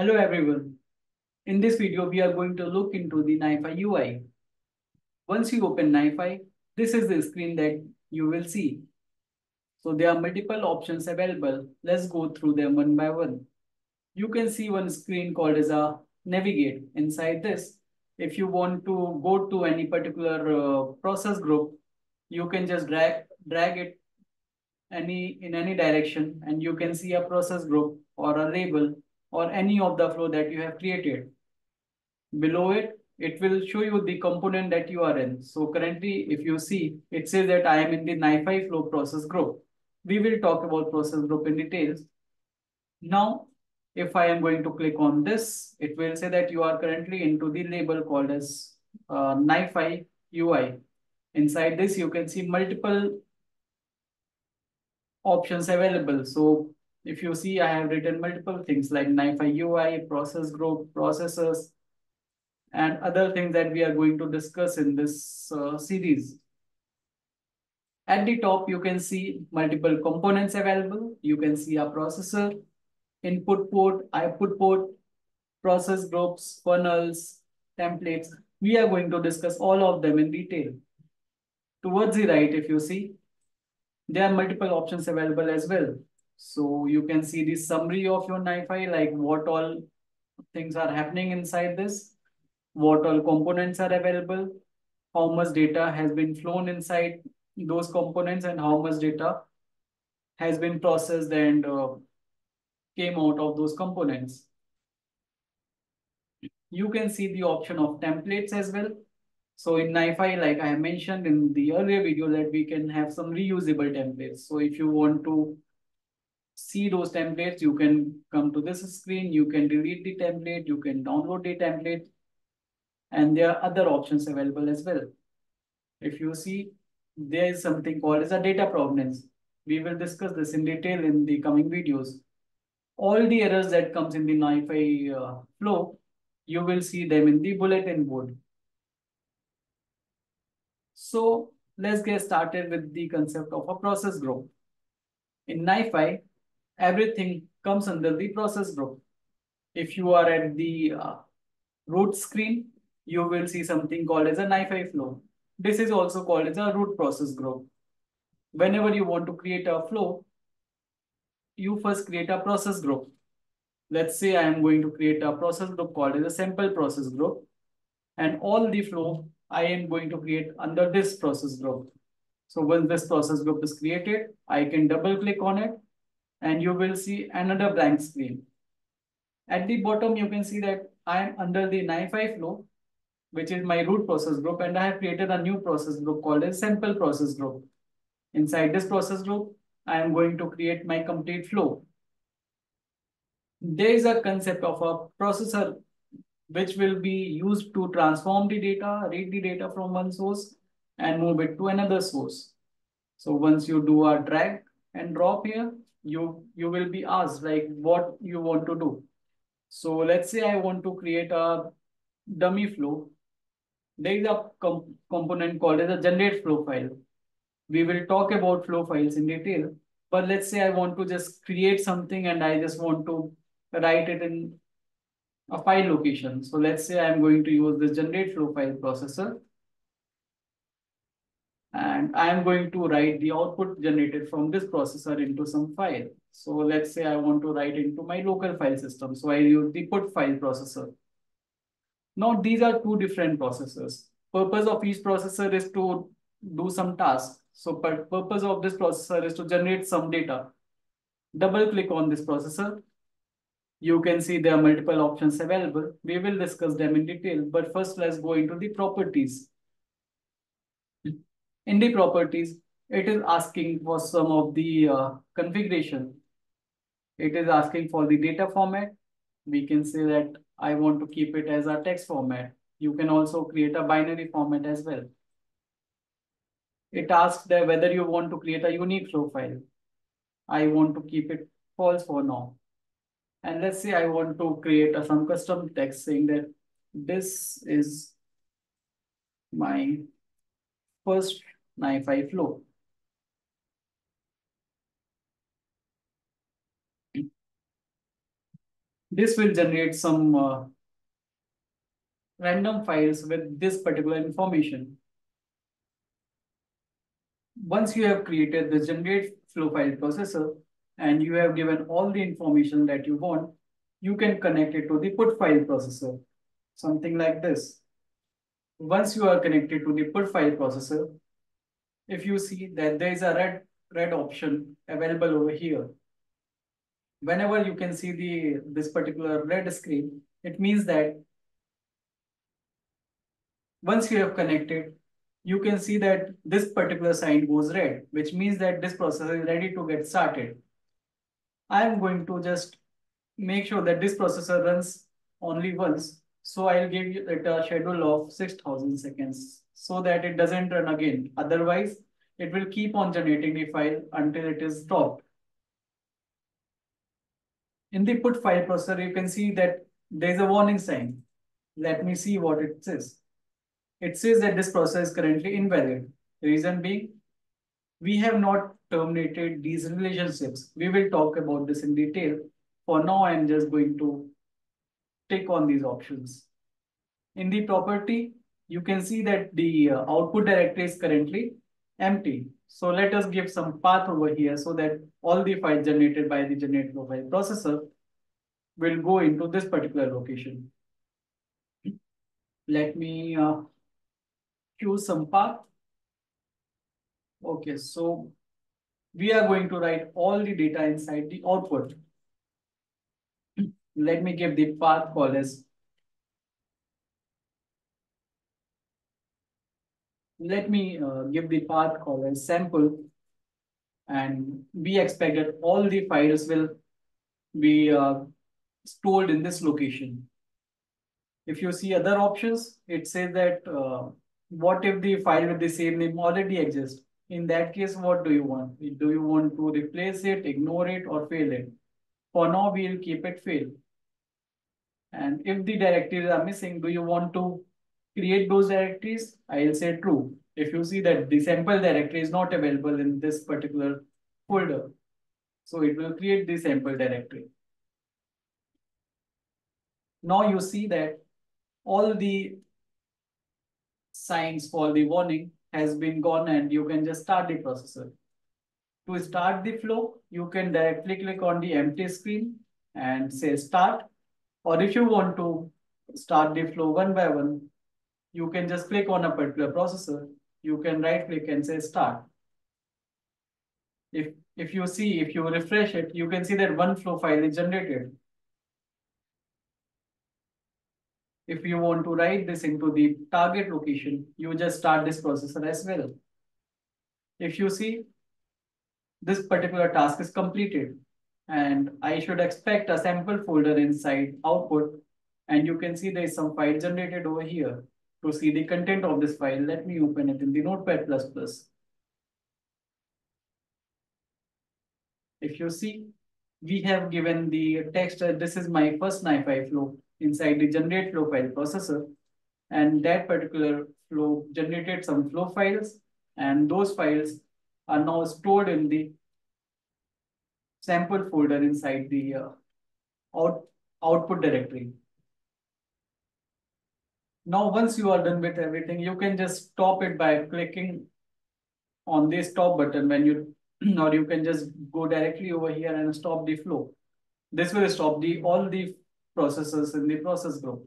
Hello everyone. In this video, we are going to look into the NiFi UI. Once you open NiFi, this is the screen that you will see. So there are multiple options available. Let's go through them one by one. You can see one screen called as a navigate. Inside this, if you want to go to any particular process group, you can just drag it in any direction and you can see a process group or a label or any of the flow that you have created. Below it, it will show you the component that you are in. So currently, if you see, it says that I am in the NiFi flow process group. We will talk about process group in details. Now, if I am going to click on this, it will say that you are currently into the label called as NiFi UI. Inside this, you can see multiple options available. So if you see, I have written multiple things like NiFi UI, process group, processes, and other things that we are going to discuss in this series. At the top, you can see multiple components available. You can see a processor, input port, output port, process groups, funnels, templates. We are going to discuss all of them in detail. Towards the right, if you see, there are multiple options available as well. So you can see the summary of your NiFi, like what all things are happening inside this, what all components are available, how much data has been flown inside those components, and how much data has been processed and came out of those components. You can see the option of templates as well. So in NiFi, like I mentioned in the earlier video, that we can have some reusable templates. So if you want to see those templates, you can come to this screen, you can delete the template, you can download the template, and there are other options available as well. If you see, there is something called as a data provenance. We will discuss this in detail in the coming videos. All the errors that comes in the NiFi flow, you will see them in the bulletin board. So let's get started with the concept of a process group. In NiFi, everything comes under the process group. If you are at the root screen, you will see something called as a NiFi flow. This is also called as a root process group. Whenever you want to create a flow, you first create a process group. Let's say I am going to create a process group called as a sample process group, and all the flow I am going to create under this process group. So once this process group is created, I can double click on it, and you will see another blank screen. At the bottom, you can see that I am under the NiFi flow, which is my root process group, and I have created a new process group called a sample process group. Inside this process group, I am going to create my complete flow. There is a concept of a processor which will be used to transform the data, read the data from one source and move it to another source. So once you do a drag and drop here, you will be asked like what you want to do. So let's say I want to create a dummy flow. There is a component called as a generate flow file. We will talk about flow files in detail, but let's say I want to just create something and I just want to write it in a file location. So let's say I'm going to use this generate flow file processor, and I'm going to write the output generated from this processor into some file. So let's say I want to write into my local file system. So I use the put file processor. Now these are two different processors. Purpose of each processor is to do some task. So purpose of this processor is to generate some data. Double click on this processor. You can see there are multiple options available. We will discuss them in detail, but first let's go into the properties. In the properties, it is asking for some of the configuration. It is asking for the data format. We can say that I want to keep it as a text format. You can also create a binary format as well. It asks that whether you want to create a unique flow file. I want to keep it false for now. And let's say I want to create some custom text saying that this is my first NiFi flow. This will generate some random files with this particular information. Once you have created the generate flow file processor and you have given all the information that you want, you can connect it to the put file processor, something like this. Once you are connected to the put file processor, if you see that there is a red option available over here, whenever you can see this particular red screen, it means that once you have connected, you can see that this particular sign goes red, which means that this process is ready to get started. I am going to just make sure that this processor runs only once. So I'll give it a schedule of 6,000 seconds so that it doesn't run again. Otherwise, it will keep on generating the file until it is stopped. In the put file processor, you can see that there's a warning sign. Let me see what it says. It says that this process is currently invalid. Reason being, we have not terminated these relationships. We will talk about this in detail. For now, I'm just going to take on these options. In the property, you can see that the output directory is currently empty. So let us give some path over here so that all the files generated by the generate flow file processor will go into this particular location. Let me choose some path. Okay, so we are going to write all the data inside the output. Let me give the path call as. Let me give the path call as sample, and we expect that all the files will be stored in this location. If you see other options, it says that what if the file with the same name already exists? In that case, what do you want? Do you want to replace it, ignore it, or fail it? For now, we'll keep it fail. And if the directories are missing, do you want to create those directories? I'll say true. If you see that the sample directory is not available in this particular folder, so it will create the sample directory. Now you see that all the signs for the warning has been gone and you can just start the processor. To start the flow, you can directly click on the empty screen and say start. Or if you want to start the flow one by one, you can just click on a particular processor. You can right click and say start. If you see, if you refresh it, you can see that one flow file is generated. If you want to write this into the target location, you just start this processor as well. If you see, this particular task is completed and I should expect a sample folder inside output, and you can see there is some file generated over here. To see the content of this file, let me open it in the notepad++. If you see, we have given the text, this is my first NiFi flow inside the generate flow file processor, and that particular flow generated some flow files, and those files are now stored in the sample folder inside the output directory. Now, once you are done with everything, you can just stop it by clicking on the stop button when you, or you can just go directly over here and stop the flow. This will stop all the processes in the process group.